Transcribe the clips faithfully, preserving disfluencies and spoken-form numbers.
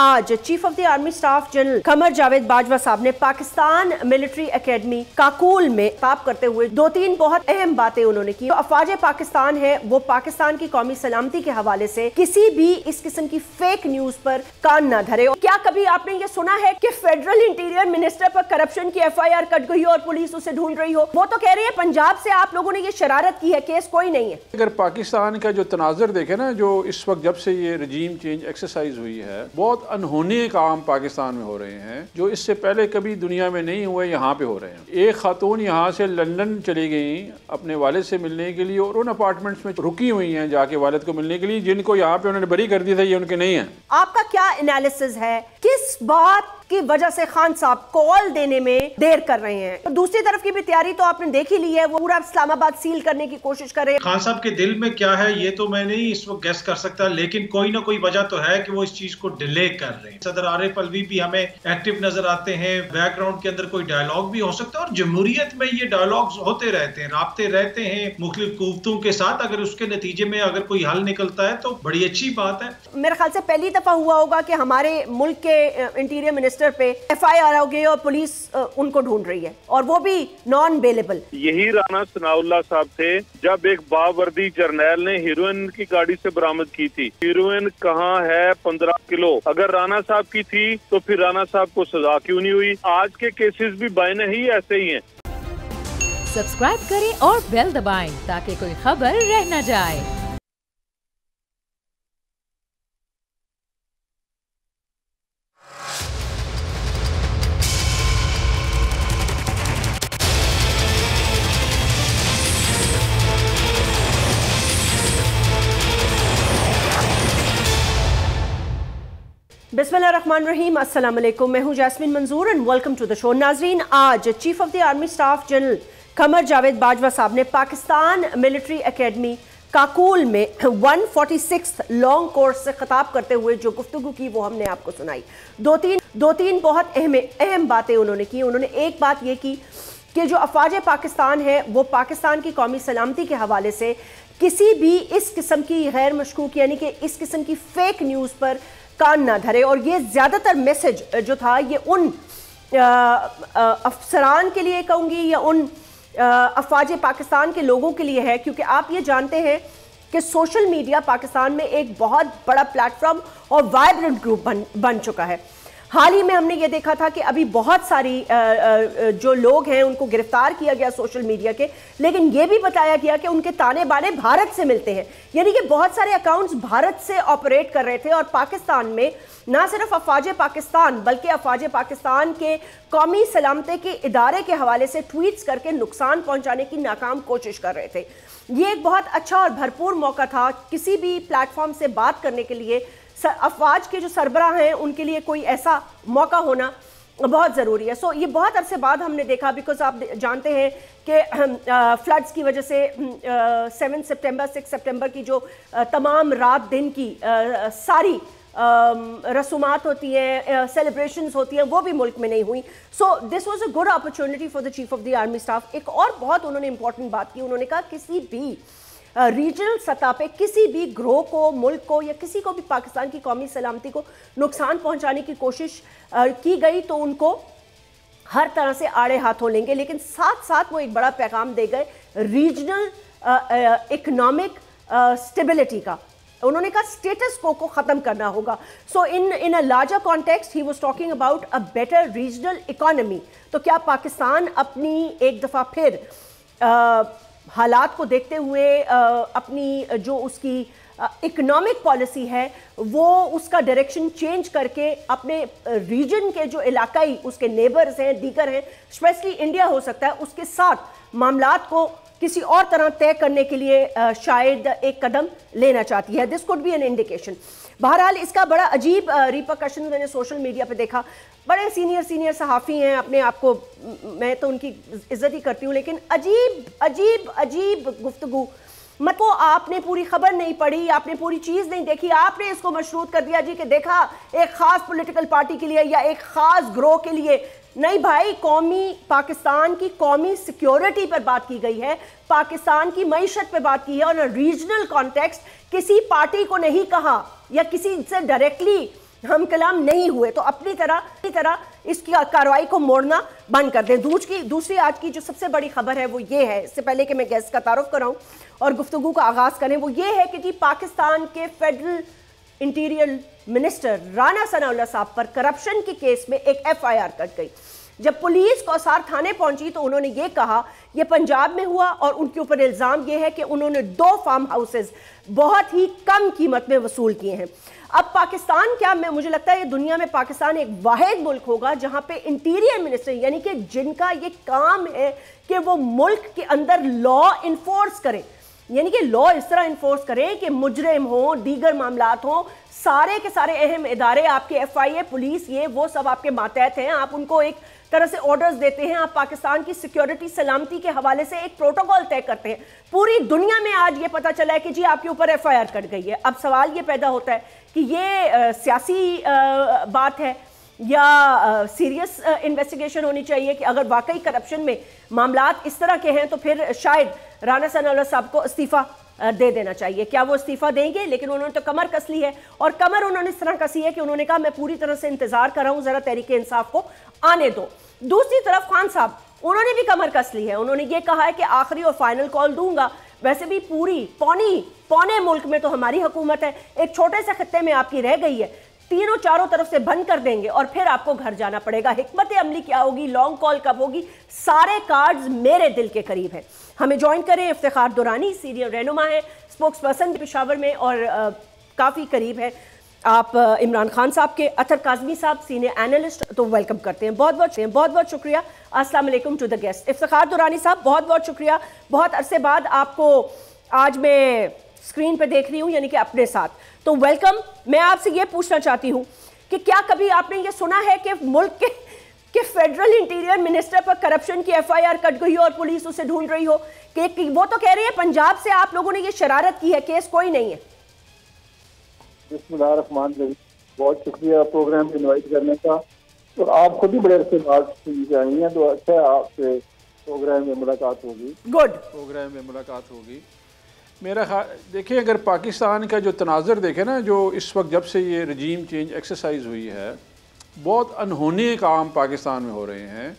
आज chief of the army staff general Qamar Javed Bajwa साहब ने पाकिस्तान मिलिट्री एकेडमी काकुल में खिताब करते हुए दो तीन बहुत अहम बातें उन्होंने की। अफवाज पाकिस्तान है वो पाकिस्तान की कौमी सलामती के हवाले से किसी भी इस किस्म की फेक न्यूज पर कान न धरे। क्या कभी आपने ये सुना है कि फेडरल इंटीरियर मिनिस्टर पर करप्शन की एफ आई आर कट गई हो और पुलिस उसे ढूंढ रही हो? वो तो कह रही है पंजाब से आप लोगों ने ये शरारत की है, केस कोई नहीं है। अगर पाकिस्तान का जो तनाजर देखे ना, जो इस वक्त जब से ये रजीम चेंज एक्सरसाइज हुई है, बहुत अनहोने काम पाकिस्तान में हो रहे हैं जो इससे पहले कभी दुनिया में नहीं हुए, यहाँ पे हो रहे हैं। एक खातून यहाँ से लंदन चली गई अपने वालिद से मिलने के लिए और उन अपार्टमेंट्स में रुकी हुई हैं जाके वालिद को मिलने के लिए, जिनको यहाँ पे उन्होंने बरी कर दिया था, ये उनके नहीं है। आपका क्या एनालिसिस है, किस बात की वजह से खान साहब कॉल देने में देर कर रहे हैं? तो दूसरी तरफ की भी तैयारी तो आपने देख ही ली है, वो पूरा इस्लामाबाद सील करने की कोशिश कर रहे हैं। खान साहब के दिल में क्या है ये तो मैं नहीं इस वक्त गेस कर सकता, लेकिन कोई ना कोई वजह तो है कि वो इस चीज को डिले कर रहे हैं। सदर आरिफ अलवी भी हमें एक्टिव नजर आते हैं, बैकग्राउंड के अंदर कोई डायलॉग भी हो सकता है और जमहूरियत में ये डायलॉग होते रहते हैं, राबते रहते हैं मुख्तलिफ कुव्वतों के साथ। अगर उसके नतीजे में अगर कोई हल निकलता है तो बड़ी अच्छी बात है। मेरे ख्याल से पहली दफा हुआ होगा कि हमारे मुल्क के इंटीरियर मिनिस्टर पे एफ आई आर हो गई और पुलिस उनको ढूंढ रही है और वो भी नॉन बेलेबल। यही राना सनाउल्लाह साहब थे जब एक बावर्दी जर्नैल ने हीरोइन की गाड़ी से बरामद की थी। हीरोइन कहाँ है? पंद्रह किलो। अगर राना साहब की थी तो फिर राना साहब को सजा क्यों नहीं हुई? आज के केसेस भी बायना ही ऐसे ही हैं। सब्सक्राइब करें और बेल दबाएं ताकि कोई खबर रह न जाए। बिस्मिल्लाहिर्रहमानिर्रहीम, अस्सलामुअलैकुम। मैं हूं Jasmeen Manzoor and welcome to the show. नाजरीन, आज chief of the army staff general Qamar Javed Bajwa साहब ने पाकिस्तान मिलिट्री एकेडमी काकुल में एक सौ छियालीसवीं लॉन्ग कोर्स से खिताब करते हुए जो गुफ्तगू की वो हमने आपको सुनाई। दो तीन दो तीन बहुत अहम अहम बातें उन्होंने की। उन्होंने एक बात ये की कि जो अफवाज पाकिस्तान है वो पाकिस्तान की कौमी सलामती के हवाले से किसी भी इस किस्म की गैर मशकूक यानी कि इस किस्म की फेक न्यूज़ पर कान ना धरे। और ये ज़्यादातर मैसेज जो था ये उन अफसरान के लिए कहूँगी या उन अफवाज पाकिस्तान के लोगों के लिए है, क्योंकि आप ये जानते हैं कि सोशल मीडिया पाकिस्तान में एक बहुत बड़ा प्लेटफॉर्म और वाइब्रेंट ग्रुप बन बन चुका है। हाल ही में हमने ये देखा था कि अभी बहुत सारी आ, आ, जो लोग हैं उनको गिरफ्तार किया गया सोशल मीडिया के, लेकिन ये भी बताया गया कि उनके ताने बाने भारत से मिलते हैं, यानी कि बहुत सारे अकाउंट्स भारत से ऑपरेट कर रहे थे और पाकिस्तान में ना सिर्फ अफवाज पाकिस्तान बल्कि अफवाज पाकिस्तान के कौमी सलामती के इदारे के हवाले से ट्वीट्स करके नुकसान पहुँचाने की नाकाम कोशिश कर रहे थे। ये एक बहुत अच्छा और भरपूर मौका था किसी भी प्लेटफॉर्म से बात करने के लिए। अफवाज के जो सरबराह हैं उनके लिए कोई ऐसा मौका होना बहुत ज़रूरी है। सो so, ये बहुत अरसे बाद हमने देखा, बिकॉज आप जानते हैं कि फ्लड्स की वजह से सेवन सितंबर सिक्स सितंबर की जो आ, तमाम रात दिन की आ, सारी रसूमात होती हैं, सेलिब्रेशंस होती हैं, वो भी मुल्क में नहीं हुई। So this was a good opportunity for the chief of the army staff. एक और बहुत उन्होंने इंपॉर्टेंट बात की, उन्होंने कहा किसी भी रीजनल सतह पे किसी भी ग्रोह को, मुल्क को या किसी को भी पाकिस्तान की कौमी सलामती को नुकसान पहुंचाने की कोशिश की गई तो उनको हर तरह से आड़े हाथों लेंगे। लेकिन साथ साथ वो एक बड़ा पैगाम दे गए रीजनल इकोनॉमिक स्टेबिलिटी का। उन्होंने कहा स्टेटस को को ख़त्म करना होगा। So in in a larger context he was talking about a better regional economy. तो क्या पाकिस्तान अपनी एक दफ़ा फिर आ, हालात को देखते हुए आ, अपनी जो उसकी इकोनॉमिक पॉलिसी है वो उसका डायरेक्शन चेंज करके अपने रीजन के जो इलाकाई उसके नेबर्स हैं, दीगर हैं, स्पेशली इंडिया हो सकता है, उसके साथ मामलात को किसी और तरह तय करने के लिए आ, शायद एक कदम लेना चाहती है। This could be an indication. बहरहाल इसका बड़ा अजीब रिपरकशन मैंने सोशल मीडिया पे देखा। बड़े सीनियर सीनियर सहाफ़ी हैं, अपने आप को मैं तो उनकी इज्जत ही करती हूँ, लेकिन अजीब अजीब अजीब गुफ्तगू। मतलब आपने पूरी खबर नहीं पढ़ी, आपने पूरी चीज़ नहीं देखी, आपने इसको मशरूत कर दिया जी कि देखा एक ख़ास पोलिटिकल पार्टी के लिए या एक ख़ास ग्रोह के लिए। नहीं भाई, कौमी पाकिस्तान की कौमी सिक्योरिटी पर बात की गई है, पाकिस्तान की मईशत पर बात की है और रीजनल कॉन्टेक्स्ट। किसी पार्टी को नहीं कहा या किसी से डायरेक्टली हम कलाम नहीं हुए, तो अपनी तरह अपनी तरह इसकी कार्रवाई को मोड़ना बंद कर दें। दूसरी की दूसरी आज की जो सबसे बड़ी खबर है वो ये है, इससे पहले कि मैं गेस्ट का तारुफ कराऊं और गुफ्तगू का आगाज़ करें, वो ये है कि जी पाकिस्तान के federal interior minister Rana Sanaullah साहब पर करप्शन के केस में एक एफ आई आर कट गई। जब पुलिस कौसार थाने पहुंची तो उन्होंने ये कहा, ये पंजाब में हुआ और उनके ऊपर इल्ज़ाम ये है कि उन्होंने दो फार्म हाउसेज बहुत ही कम कीमत में वसूल किए हैं। अब पाकिस्तान क्या, मैं मुझे लगता है ये दुनिया में पाकिस्तान एक वाहिद मुल्क होगा जहाँ पे इंटीरियर मिनिस्टर यानी कि जिनका ये काम है कि वो मुल्क के अंदर लॉ इन्फोर्स करें, यानी कि लॉ इस तरह इन्फोर्स करें कि मुजरिम हो, दीगर मामलात हों, सारे के सारे अहम इदारे आपके एफ आई ए, पुलिस, ये वो सब आपके मातहत हैं। आप उनको एक तरह से ऑर्डर्स देते हैं, आप पाकिस्तान की सिक्योरिटी सलामती के हवाले से एक प्रोटोकॉल तय करते हैं। पूरी दुनिया में आज ये पता चला है कि जी आपके ऊपर एफ आई आर कट गई है। अब सवाल ये पैदा होता है कि ये सियासी बात है या सीरियस इन्वेस्टिगेशन होनी चाहिए कि अगर वाकई करप्शन में मामलात इस तरह के हैं तो फिर शायद राना सनाउल्लाह साहब को इस्तीफ़ा दे देना चाहिए। क्या वो इस्तीफ़ा देंगे? लेकिन उन्होंने तो कमर कस ली है, और कमर उन्होंने इस तरह कसी है कि उन्होंने कहा मैं पूरी तरह से इंतज़ार कर रहा हूँ, ज़रा तहरीक इंसाफ को आने दो। दूसरी तरफ खान साहब, उन्होंने भी कमर कस ली है, उन्होंने ये कहा है कि आखिरी और फाइनल कॉल दूंगा। वैसे भी पूरी पौनी पौने मुल्क में तो हमारी हुकूमत है, एक छोटे से खत्ते में आपकी रह गई है, तीनों चारों तरफ से बंद कर देंगे और फिर आपको घर जाना पड़ेगा। हिकमत अमली क्या होगी, लॉन्ग कॉल कब होगी, सारे कार्ड्स मेरे दिल के करीब हैं। हमें ज्वाइन करें, इफ्तिखार दुरानी सीनियर रहनुमा है, स्पोक्स पर्सन पेशावर में और आ, काफ़ी करीब है आप इमरान खान साहब के। अथर काजमी साहब सीनियर एनालिस्ट, तो वेलकम करते हैं। बहुत बहुत बहुत बहुत शुक्रिया। अस्सलाम वालेकुम to the guest. Iftikhar Durrani साहब बहुत बहुत शुक्रिया, बहुत अरसे बाद आपको आज मैं स्क्रीन पे देख रही हूँ, यानी कि अपने साथ, तो वेलकम। मैं आपसे ये पूछना चाहती हूँ कि क्या कभी आपने ये सुना है कि मुल्क के कि फेडरल इंटीरियर मिनिस्टर पर करप्शन की एफ आई आर कट गई हो और पुलिस उसे ढूंढ रही हो? कि वो तो कह रही है पंजाब से आप लोगों ने ये शरारत की है, केस कोई नहीं है। बिस्मिल्लाहिर्रहमानिर्रहीम, बहुत शुक्रिया प्रोग्राम को इन्वाइट करने का, और आप खुद ही बड़े अच्छे बात आई हैं, तो अच्छा है आपसे प्रोग्राम में मुलाकात होगी। गुड, प्रोग्राम में मुलाकात होगी। मेरा ख्याल देखिए, अगर पाकिस्तान का जो तनाज़र देखे ना, जो इस वक्त जब से ये रजीम चेंज एक्सरसाइज हुई है, बहुत अनहोने काम पाकिस्तान में हो रहे हैं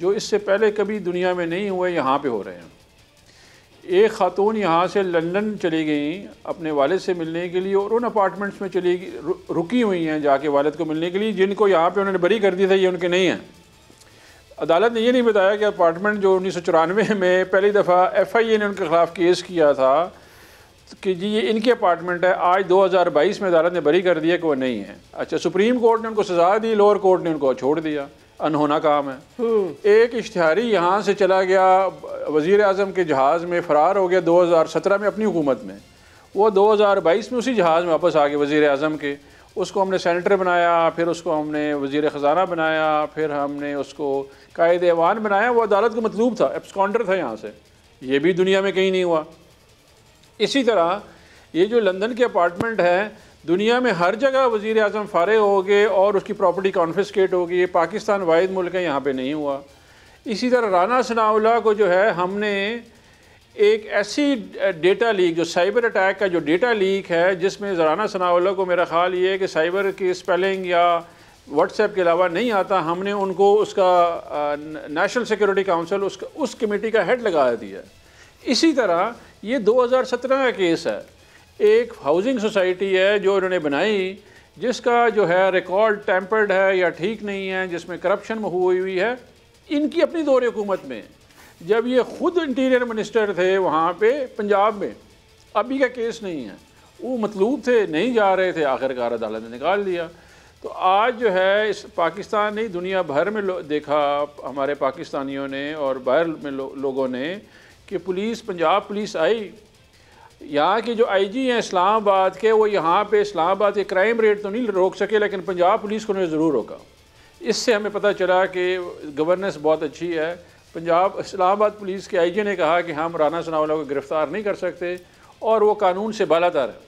जो इससे पहले कभी दुनिया में नहीं हुए, यहाँ पे हो रहे हैं। एक खातून यहाँ से लंदन चली गई अपने वालिद से मिलने के लिए, और उन अपार्टमेंट्स में चली रु, रुकी हुई हैं जाके वालिद को मिलने के लिए, जिनको यहाँ पे उन्होंने बरी कर दिया था, ये उनके नहीं हैं। अदालत ने ये नहीं बताया कि अपार्टमेंट जो उन्नीस सौ चौरानवे में पहली दफ़ा एफ़ आई ए ने उनके खिलाफ केस किया था कि जी ये इनके अपार्टमेंट है, आज दो हज़ार बाईस में अदालत ने बरी कर दिया कि वो नहीं है। अच्छा, सुप्रीम कोर्ट ने उनको सजा दी, लोअर कोर्ट ने उनको छोड़ दिया। अनहोना काम है। एक इश्तिहारी यहाँ से चला गया, वज़ीर आज़म के जहाज़ में फ़रार हो गया दो हज़ार सत्रह में अपनी हुकूमत में, वो दो हज़ार बाईस में उसी जहाज़ में वापस आ गए वज़ीर आज़म के। उसको हमने सेनेटर बनाया, फिर उसको हमने वज़ीर ख़जाना बनाया, फिर हमने उसको कायद ऐवान बनाया। वो अदालत का मतलूब था, एब्सकॉन्डर था यहाँ से, ये भी दुनिया में कहीं नहीं हुआ। इसी तरह ये जो लंदन के अपार्टमेंट हैं, दुनिया में हर जगह वज़ीर आज़म फ़ारे हो गए और उसकी प्रॉपर्टी कॉन्फिस्केट हो गई। ये पाकिस्तान वाहिद मुल्क है, यहाँ पे नहीं हुआ। इसी तरह राना सनाउल्लाह को जो है, हमने एक ऐसी डेटा लीक, जो साइबर अटैक का जो डेटा लीक है, जिसमें राना सनाउल्लाह को मेरा ख्याल ये है कि साइबर की स्पेलिंग या व्हाट्सएप के अलावा नहीं आता, हमने उनको उसका नेशनल सिक्योरिटी काउंसिल उसका उस कमेटी का हेड लगा दिया। इसी तरह ये दो हज़ार सत्रह का केस है, एक हाउसिंग सोसाइटी है जो इन्होंने बनाई, जिसका जो है रिकॉर्ड टेम्पर्ड है या ठीक नहीं है, जिसमें करप्शन हुई हुई है इनकी अपनी दौर हुकूमत में, जब ये ख़ुद इंटीरियर मिनिस्टर थे वहाँ पे पंजाब में। अभी का केस नहीं है, वो मतलूब थे, नहीं जा रहे थे, आखिरकार अदालत ने निकाल दिया। तो आज जो है इस पाकिस्तान ने दुनिया भर में देखा, हमारे पाकिस्तानियों ने और बाहर में लो, लोगों ने, कि पुलिस पंजाब पुलिस आई, यहाँ के जो आई जी हैं इस्लामाबाद के, वो यहाँ पे इस्लामाबाद के क्राइम रेट तो नहीं रोक सके, लेकिन पंजाब पुलिस को उन्हें ज़रूर रोका। इससे हमें पता चला कि गवर्नेंस बहुत अच्छी है। पंजाब इस्लामाबाद पुलिस के आई जी ने कहा कि हम राना सनाउल्लाह को गिरफ़्तार नहीं कर सकते, और वो कानून से बालातर है,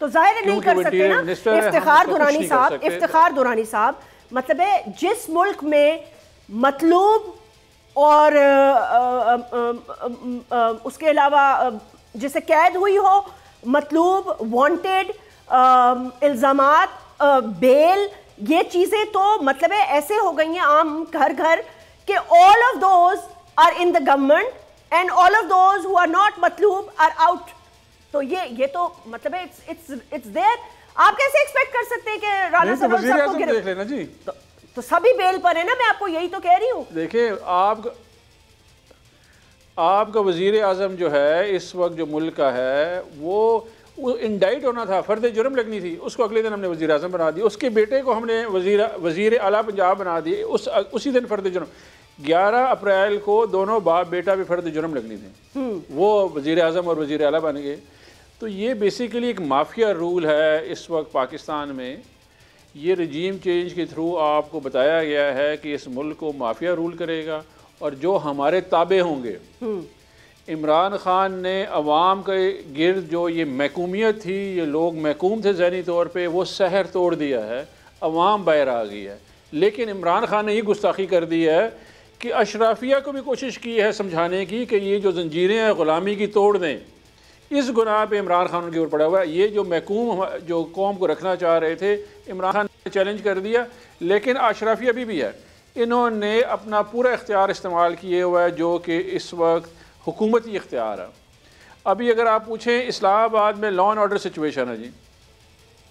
तो जाहिर नहीं कर सकते ना। इफ्तिखार दुरानी साहब, इफ्तिखार दुरानी साहब, मतलब है जिस मुल्क में मतलूब और आ, आ, आ, आ, आ, उसके अलावा जिसे कैद हुई हो, मतलूब, वांटेड, इल्ज़ामात बेल, ये चीज़ें तो मतलब ऐसे हो गई हैं आम घर घर कि all of those are in the government and all of those who are not मतलूब आर आउट। तो ये ये तो मतलब इट्स इट्स इट्स देयर। आप कैसे एक्सपेक्ट कर सकते हैं कि राना सनाउल्लाह को गिरफ्तार कर लेना जी? तो, तो सभी बेल पर है ना, मैं आपको यही तो कह रही हूँ। देखिए आप आपका वजीर आजम जो है इस वक्त जो मुल्क का है वो इंडाइट होना था, फर्द जुर्म लगनी थी, उसको अगले दिन हमने वजीर आजम बना दिया, उसके बेटे को हमने वजीर वजीर आला पंजाब बना दिए, उस उसी दिन फर्द जुर्म। ग्यारह अप्रैल को दोनों बाप बेटा भी फर्द जुर्म लगनी थी, वो वजीर आजम और वजीर आला बन गए। तो ये बेसिकली एक माफिया रूल है इस वक्त पाकिस्तान में। ये रजीम चेंज के थ्रू आपको बताया गया है कि इस मुल्क को माफिया रूल करेगा और जो हमारे ताबे होंगे। इमरान ख़ान ने अवाम के गिर्द जो ये महकूमियत थी, ये लोग महकूम थे ज़हनी तौर पे, वो सहर तोड़ दिया है, अवाम बाहर आ गई है। लेकिन इमरान ख़ान ने ये गुस्ताखी कर दी है कि अशराफिया को भी कोशिश की है समझाने की कि ये जो जंजीरें हैं ग़ुलामी की तोड़ दें। इस गुनाह पे इमरान ख़ान उनके ऊपर पड़ा हुआ है। ये जो महकूम जो कौम को रखना चाह रहे थे, इमरान ख़ान ने चैलेंज कर दिया। लेकिन अशराफिया भी, भी है, इन्होंने अपना पूरा इख्तियार इस्तेमाल किए हुआ है जो कि इस वक्त हुकूमती इख्तियार है। अभी अगर आप पूछें इस्लामाबाद में लॉ एंड ऑर्डर सिचुएशन है जी,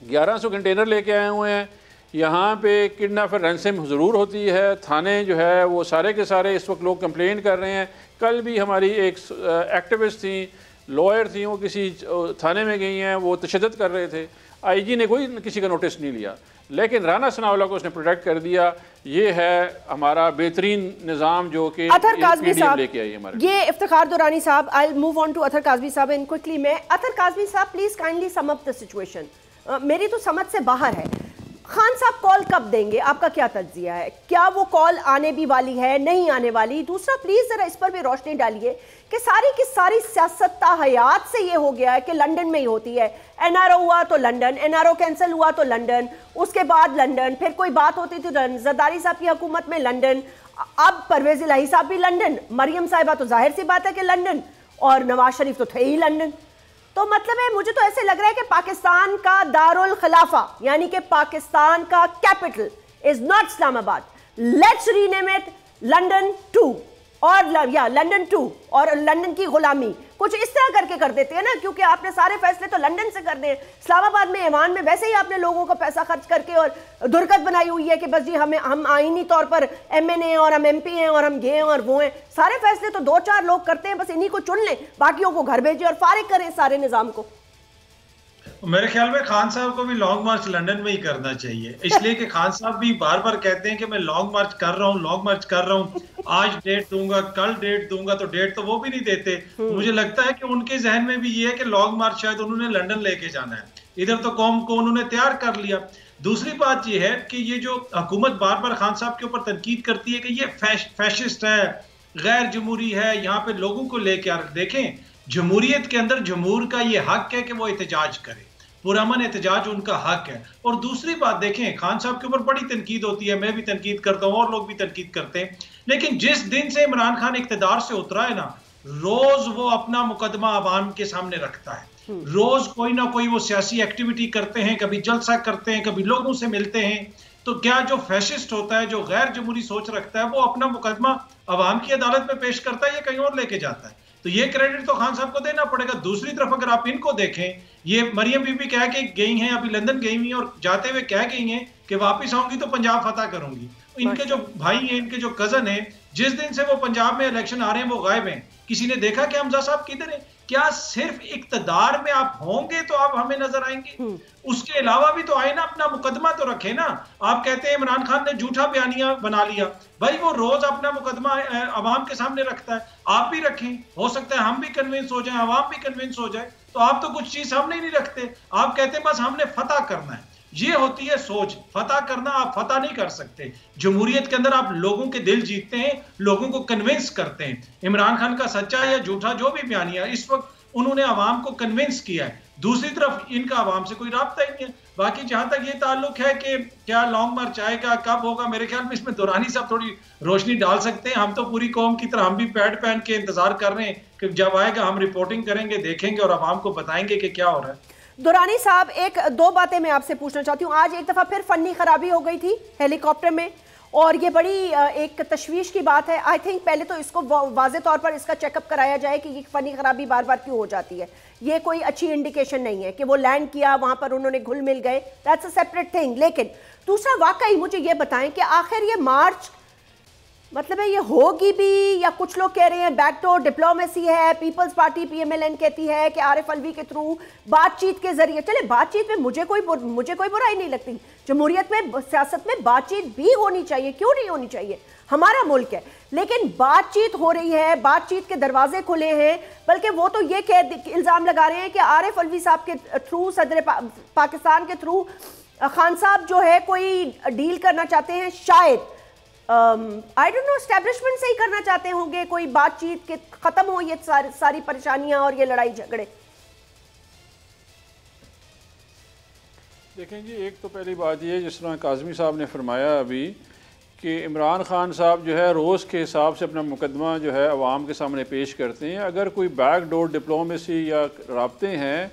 ग्यारह सौ कंटेनर लेके आए हुए हैं यहाँ पे, किडनैपर रैंसम ज़रूर होती है, थाने जो है वो सारे के सारे इस वक्त लोग कंप्लेंट कर रहे हैं। कल भी हमारी एक एक्टिविस्ट थी, लॉयर थी, वो किसी थाने में गई हैं, वो तशद्दद कर रहे थे, आई जी ने कोई किसी का नोटिस नहीं लिया, लेकिन राना सनाउल्लाह को उसने प्रोटेक्ट कर दिया। ये है हमारा बेहतरीन निज़ाम जो कि अथर काजमी साहब लेके आई हमारे। ये इफ्तिखार दुरानी साहब, I move on to Athar Kazmi साहब इन क्विकली। मैं अथर काजमी साहब please kindly sum up the situation, मेरी तो समझ से बाहर है। खान साहब कॉल कब देंगे, आपका क्या तज्जिया है, क्या वो कॉल आने भी वाली है, नहीं आने वाली? दूसरा प्लीज़ ज़रा इस पर भी रोशनी डालिए कि सारी की सारी सियासत हयात से ये हो गया है कि लंदन में ही होती है, एन आर ओ हुआ तो London, N R O cancel हुआ तो लंदन, उसके बाद लंदन, फिर कोई बात होती थी तो जरदारी साहब की हुकूमत में लंदन, अब परवेज़ इलाही साहब भी लंदन, मरियम साहिबा तो जाहिर सी बात है कि लंदन, और नवाज शरीफ तो थे ही लंदन। तो मतलब है मुझे तो ऐसे लग रहा है कि पाकिस्तान का दारुल खिलाफा यानी कि पाकिस्तान का capital is not Islamabad, let's rename it London to और या लंदन टू और लंदन की गुलामी, कुछ इस तरह करके कर देते हैं ना, क्योंकि आपने सारे फैसले तो लंदन से कर दिए। इस्लामाबाद में, ईवान में वैसे ही आपने लोगों को पैसा खर्च करके और दुर्गत बनाई हुई है कि बस जी हमें हम आइनी तौर पर एम एन ए और हम एम पी हैं और हम ये हैं और वो हैं, सारे फैसले तो दो चार लोग करते हैं, बस इन्हीं को चुन लें, बाकियों को घर भेजें और फारिग करें सारे निज़ाम को। मेरे ख्याल में खान साहब को भी लॉन्ग मार्च लंदन में ही करना चाहिए, इसलिए कि खान साहब भी बार बार कहते हैं कि मैं लॉन्ग मार्च कर रहा हूँ, लॉन्ग मार्च कर रहा हूँ, आज डेट दूंगा, कल डेट दूंगा, तो डेट तो वो भी नहीं देते। मुझे लगता है कि उनके जहन में भी ये है कि लॉन्ग मार्च शायद उन्होंने लंदन लेके जाना है, इधर तो कौम को उन्होंने तैयार कर लिया। दूसरी बात यह है कि ये जो हुकूमत बार बार खान साहब के ऊपर तनकीद करती है कि ये फैश, फैशिस्ट है, गैर जमहूरी है, यहाँ पे लोगों को लेके आ, देखें जमहूरियत के अंदर जमहूर का ये हक है कि वो एहतजाज करे, पुरअमन एहतजाज उनका हक है। और दूसरी बात देखें, खान साहब के ऊपर बड़ी तनकीद होती है, मैं भी तनकीद करता हूँ और लोग भी तनकीद करते हैं, लेकिन जिस दिन से इमरान खान इकतदार से उतरा है ना, रोज वो अपना मुकदमा आवाम के सामने रखता है, रोज कोई ना कोई वो सियासी एक्टिविटी करते हैं, कभी जलसा करते हैं, कभी लोगों से मिलते हैं। तो क्या जो फैशिस्ट होता है, जो गैर जमहूरी सोच रखता है, वो अपना मुकदमा आवाम की अदालत में पेश करता है या कहीं और लेके जाता है, तो ये क्रेडिट तो खान साहब को देना पड़ेगा। दूसरी तरफ अगर आप इनको देखें, ये मरियम बीबी कह के गई हैं, अभी लंदन गई हुई हैं और जाते हुए कह गई हैं कि वापस आऊंगी तो पंजाब फतह करूंगी। इनके जो भाई हैं, इनके जो कजन हैं, जिस दिन से वो पंजाब में इलेक्शन आ रहे हैं वो गायब हैं। किसी ने देखा कि हमजा साहब किधर हैं? क्या सिर्फ इकतदार में आप होंगे तो आप हमें नजर आएंगे? उसके अलावा भी तो आए ना, अपना मुकदमा तो रखे ना। आप कहते हैं इमरान खान ने झूठा बयानिया बना लिया, भाई वो रोज अपना मुकदमा आवाम के सामने रखता है, आप भी रखें, हो सकता है हम भी कन्विंस हो जाए, आवाम भी कन्विंस हो जाए। तो आप तो कुछ चीज सामने ही नहीं रखते, आप कहते हैं बस हमने फतह करना है। ये होती है सोच, फतह करना। आप फतह नहीं कर सकते। जमहूरियत के अंदर आप लोगों के दिल जीतते हैं, लोगों को कन्विंस करते हैं। इमरान खान का सच्चा या झूठा जो भी बयान है, इस वक्त उन्होंने आवाम को कन्विंस किया है। दूसरी तरफ इनका आवाम से कोई राब्ता ही नहीं है। बाकी जहां तक ये ताल्लुक है कि क्या लॉन्ग मार्च आएगा, कब होगा, मेरे ख्याल में इसमें दुरानी साहब थोड़ी रोशनी डाल सकते हैं। हम तो पूरी कौम की तरह हम भी पैड पहन के इंतजार कर रहे हैं कि जब आएगा हम रिपोर्टिंग करेंगे, देखेंगे और आवाम को बताएंगे कि क्या हो रहा है। दुरानी साहब, एक दो बातें मैं आपसे पूछना चाहती हूँ। आज एक दफ़ा फिर फनी खराबी हो गई थी हेलीकॉप्टर में, और ये बड़ी एक तशवीश की बात है। आई थिंक पहले तो इसको वाजे तौर पर इसका चेकअप कराया जाए कि ये फ़नी खराबी बार बार क्यों हो जाती है। ये कोई अच्छी इंडिकेशन नहीं है कि वो लैंड किया, वहाँ पर उन्होंने घुल मिल गए, दैट्स अ सेपरेट थिंग। लेकिन दूसरा, वाकई मुझे ये बताएं कि आखिर ये मार्च मतलब है, ये होगी भी या कुछ लोग कह रहे हैं बैकडोर डिप्लोमेसी है। पीपल्स पार्टी पीएमएलएन कहती है कि आरिफ अलवी के थ्रू बातचीत के जरिए, चले बातचीत में मुझे कोई मुझे कोई बुराई नहीं लगती, जमहूरियत में सियासत में बातचीत भी होनी चाहिए, क्यों नहीं होनी चाहिए, हमारा मुल्क है। लेकिन बातचीत हो रही है, बातचीत के दरवाजे खुले हैं, बल्कि वो तो ये कह इल्ज़ाम लगा रहे हैं कि आरिफ अलवी साहब के थ्रू, सदर पा, पाकिस्तान के थ्रू खान साहब जो है कोई डील करना चाहते हैं, शायद आई डोंट नो एस्टेब्लिशमेंट से ही करना चाहते होंगे, कोई बातचीत के खत्म हो ये सारी, सारी परेशानियां और ये लड़ाई झगड़े। देखें जी, एक तो पहली बात ये, जिस तरह काजमी साहब ने फरमाया अभी कि इमरान खान साहब जो है रोज़ के हिसाब से अपना मुकदमा जो है अवाम के सामने पेश करते हैं। अगर कोई बैक डोर डिप्लोमेसी या रबते हैं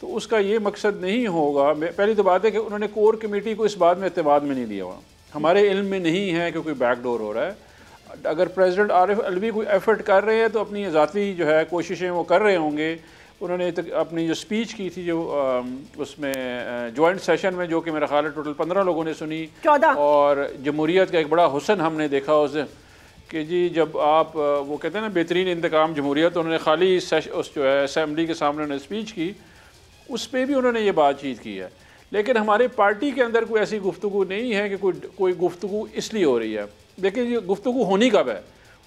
तो उसका ये मकसद नहीं होगा। पहली तो बात है कि उन्होंने कोर कमेटी को इस बात में एतबाद में नहीं लिया हुआ, हमारे इल्म में नहीं है कि कोई बैकडोर हो रहा है। अगर प्रेसिडेंट आरिफ अलवी कोई एफर्ट कर रहे हैं तो अपनी ज़ाती जो है कोशिशें वो कर रहे होंगे। उन्होंने तक अपनी जो स्पीच की थी जो उसमें जॉइंट सेशन में, जो कि मेरा ख्याल है टोटल पंद्रह लोगों ने सुनी, चौदह, और जमहूरीत का एक बड़ा हुसन हमने देखा उस दिन कि जी जब आप वो कहते हैं ना बेहतरीन इंतकाम जमहूरीत, तो उन्होंने खाली उस जो है असम्बली के सामने उन्होंने स्पीच की, उस पर भी उन्होंने ये बातचीत की है। लेकिन हमारे पार्टी के अंदर कोई ऐसी गुफ्तगू नहीं है कि कोई कोई गुफ्तगू इसलिए हो रही है। लेकिन ये गुफ्तगू होनी कब है?